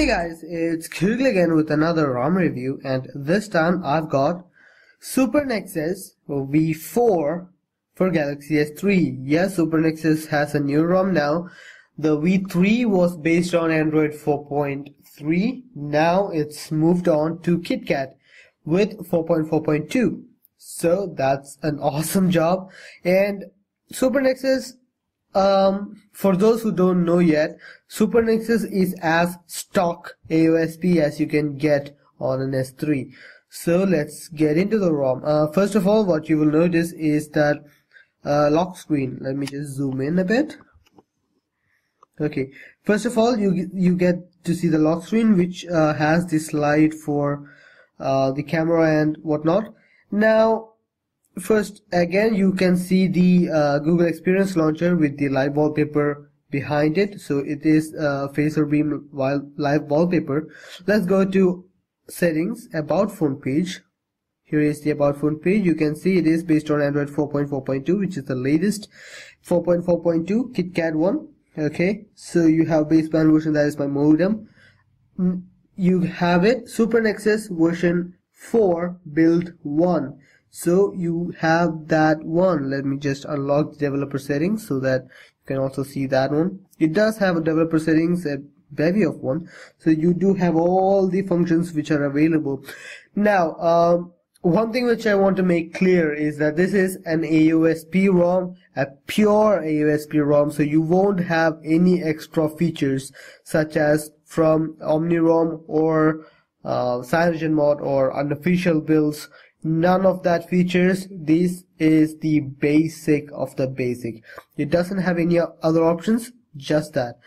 Hey guys, it's Koogly again with another ROM review, and this time I've got Super Nexus V4 for Galaxy S3. Yes, Super Nexus has a new ROM now. The V3 was based on Android 4.3. Now it's moved on to KitKat with 4.4.2. So that's an awesome job. And Super Nexus, for those who don't know yet, Super Nexus is as stock AOSP as you can get on an S3. So let's get into the ROM. First of all, what you will notice is that lock screen. Let me just zoom in a bit. Okay. First of all, you get to see the lock screen, which has the slide for the camera and whatnot. Now, first, again, you can see the Google Experience Launcher with the live wallpaper behind it. So it is phaser beam live wallpaper. Let's go to settings, about phone page. Here is the about phone page. You can see it is based on Android 4.4.2, which is the latest 4.4.2 KitKat one. Okay, so you have baseband version, that is my modem. You have it, Super Nexus version 4 build 1. So you have that one. Let me just unlock the developer settings so that you can also see that one. It does have a developer settings, a bevy of one. So you do have all the functions which are available. Now, one thing which I want to make clear is that this is an AOSP ROM, a pure AOSP ROM. So you won't have any extra features such as from OmniROM or CyanogenMod or unofficial builds. None of that features. This is the basic of the basic. It doesn't have any other options, just that.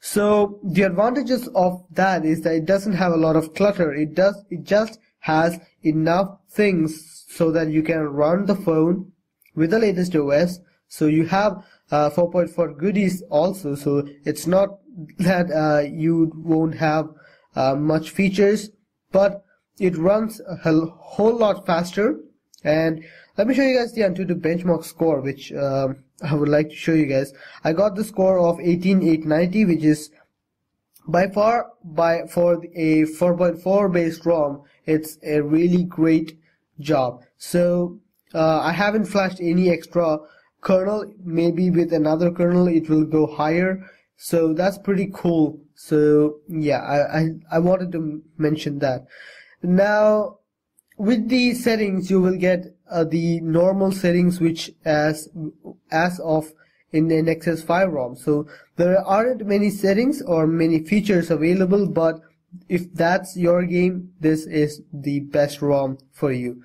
So the advantages of that is that it doesn't have a lot of clutter. It just has enough things so that you can run the phone with the latest OS. So you have 4.4 goodies also, so it's not that you won't have much features, but it runs a whole lot faster. And let me show you guys the Antutu benchmark score, which I would like to show you guys. I got the score of 18890, which is by far, for a 4.4 based ROM, it's a really great job. So I haven't flashed any extra kernel. Maybe with another kernel it will go higher. So that's pretty cool. So yeah, I wanted to mention that. Now, with the settings, you will get the normal settings, which as of in the Nexus 5 ROM. So there aren't many settings or many features available, but if that's your game, this is the best ROM for you.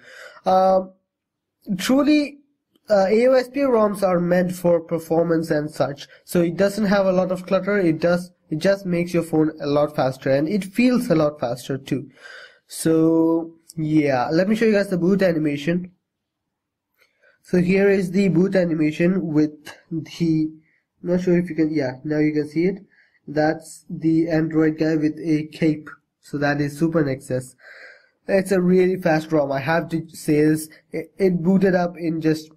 Truly, AOSP ROMs are meant for performance and such. So it doesn't have a lot of clutter. It just makes your phone a lot faster, and it feels a lot faster too. So yeah, let me show you guys the boot animation. So here is the boot animation with the, I'm not sure if you can, yeah, now you can see it. That's the Android guy with a cape. So that is Super Nexus. It's a really fast ROM, I have to say this. It booted up in just,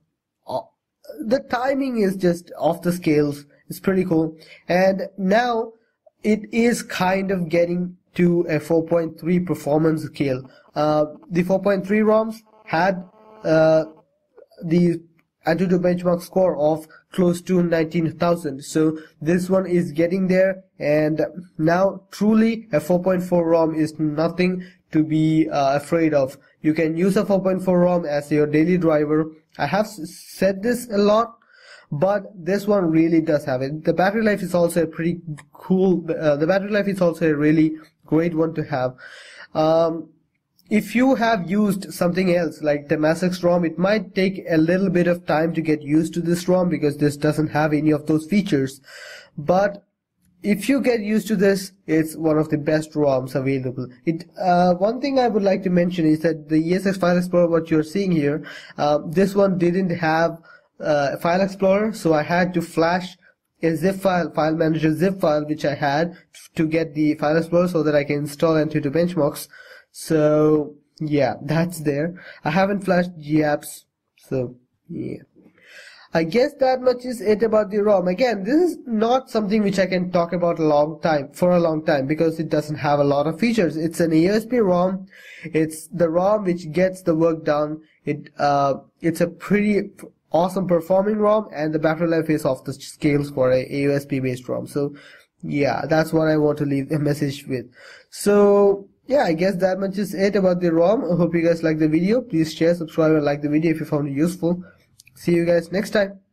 the timing is just off the scales. It's pretty cool. And now it is kind of getting to a 4.3 performance scale. The 4.3 ROMs had the Antutu benchmark score of close to 19,000. So this one is getting there, and now truly a 4.4 ROM is nothing to be afraid of. You can use a 4.4 ROM as your daily driver. I have said this a lot, but this one really does have it. The battery life is also a pretty cool, the battery life is also a really great one to have. If you have used something else like the MassX ROM, it might take a little bit of time to get used to this ROM because this doesn't have any of those features. But if you get used to this, it's one of the best ROMs available. One thing I would like to mention is that the ESX File Explorer, what you're seeing here, this one didn't have File Explorer, so I had to flash a zip file, file manager zip file, which I had to get the File Explorer so that I can install Antutu benchmarks. So yeah, that's there. I haven't flashed GApps, so yeah. I guess that much is it about the ROM. Again, this is not something which I can talk about for a long time because it doesn't have a lot of features. It's an AOSP ROM. It's the ROM which gets the work done. It's a pretty awesome performing ROM, and the battery life is off the scales for a AOSP based ROM. So yeah, that's what I want to leave a message with. So yeah, I guess that much is it about the ROM. I hope you guys like the video. Please share, subscribe, and like the video if you found it useful. See you guys next time.